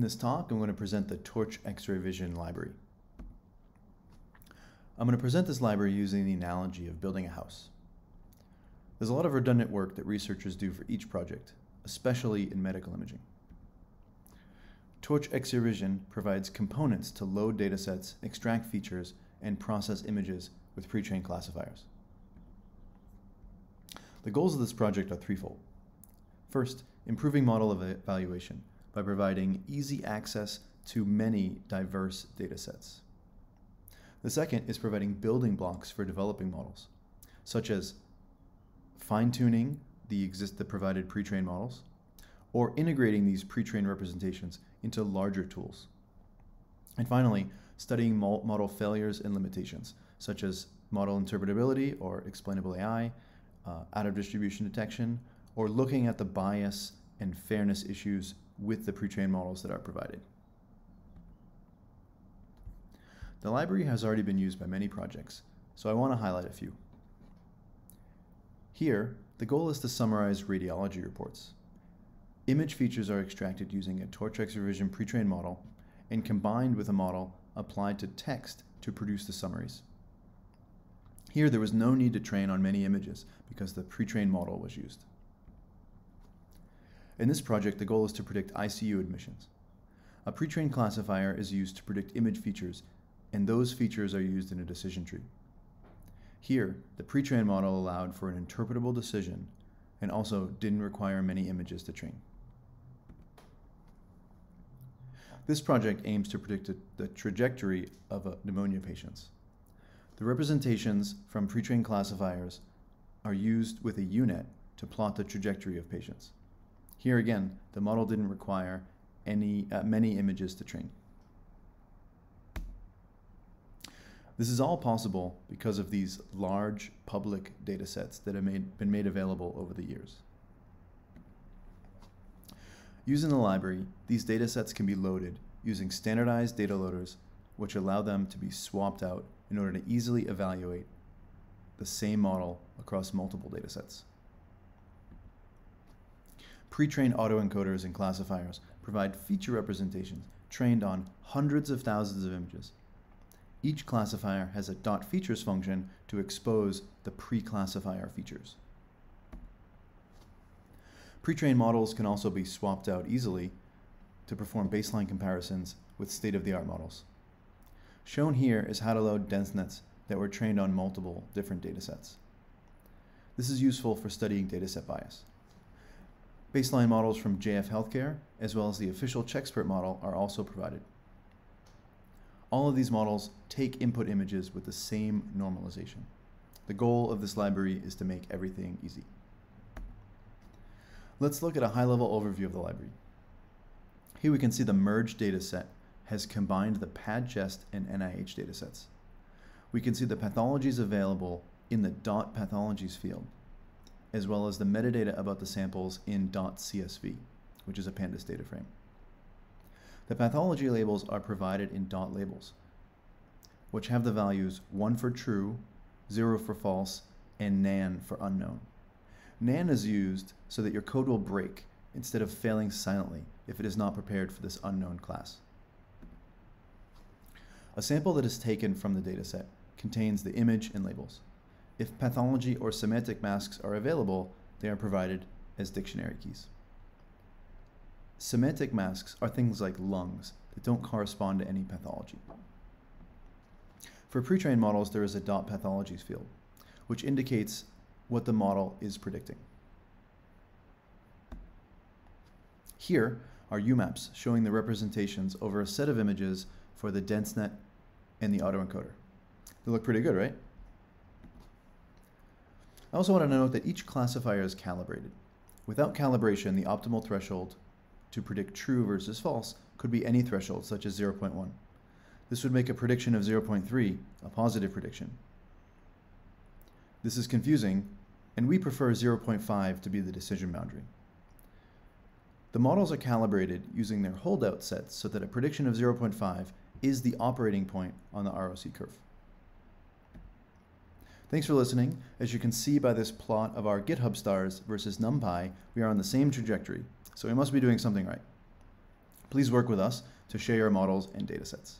In this talk, I'm going to present the TorchXRayVision library. I'm going to present this library using the analogy of building a house. There's a lot of redundant work that researchers do for each project, especially in medical imaging. TorchXRayVision provides components to load datasets, extract features, and process images with pre-trained classifiers. The goals of this project are threefold. First, improving model evaluation by providing easy access to many diverse datasets. The second is providing building blocks for developing models, such as fine-tuning the provided pre-trained models, or integrating these pre-trained representations into larger tools. And finally, studying model failures and limitations, such as model interpretability or explainable AI, out-of-distribution detection, or looking at the bias and fairness issues with the pre-trained models that are provided. The library has already been used by many projects, so I want to highlight a few. Here, the goal is to summarize radiology reports. Image features are extracted using a TorchXRayVision pre-trained model and combined with a model applied to text to produce the summaries. Here, there was no need to train on many images because the pre-trained model was used. In this project, the goal is to predict ICU admissions. A pre-trained classifier is used to predict image features, and those features are used in a decision tree. Here, the pre-trained model allowed for an interpretable decision and also didn't require many images to train. This project aims to predict the trajectory of pneumonia patients. The representations from pre-trained classifiers are used with a U-Net to plot the trajectory of patients. Here again, the model didn't require many images to train. This is all possible because of these large public datasets that have been made available over the years. Using the library, these datasets can be loaded using standardized data loaders, which allow them to be swapped out in order to easily evaluate the same model across multiple datasets. Pre-trained autoencoders and classifiers provide feature representations trained on hundreds of thousands of images. Each classifier has a .features function to expose the pre-classifier features. Pre-trained models can also be swapped out easily to perform baseline comparisons with state-of-the-art models. Shown here is how to load DenseNets that were trained on multiple different datasets. This is useful for studying dataset bias. Baseline models from JF Healthcare, as well as the official CheXpert model, are also provided. All of these models take input images with the same normalization. The goal of this library is to make everything easy. Let's look at a high-level overview of the library. Here we can see the merged dataset has combined the PadChest and NIH datasets. We can see the pathologies available in the .pathologies field, as well as the metadata about the samples in .csv, which is a pandas data frame. The pathology labels are provided in .labels, which have the values 1 for true, 0 for false, and NaN for unknown. NaN is used so that your code will break instead of failing silently if it is not prepared for this unknown class. A sample that is taken from the dataset contains the image and labels. If pathology or semantic masks are available, they are provided as dictionary keys. Semantic masks are things like lungs that don't correspond to any pathology. For pre-trained models, there is a .pathologies field, which indicates what the model is predicting. Here are UMAPs showing the representations over a set of images for the DenseNet and the autoencoder. They look pretty good, right? I also want to note that each classifier is calibrated. Without calibration, the optimal threshold to predict true versus false could be any threshold, such as 0.1. This would make a prediction of 0.3 a positive prediction. This is confusing, and we prefer 0.5 to be the decision boundary. The models are calibrated using their holdout sets so that a prediction of 0.5 is the operating point on the ROC curve. Thanks for listening. As you can see by this plot of our GitHub stars versus NumPy, we are on the same trajectory, so we must be doing something right. Please work with us to share your models and datasets.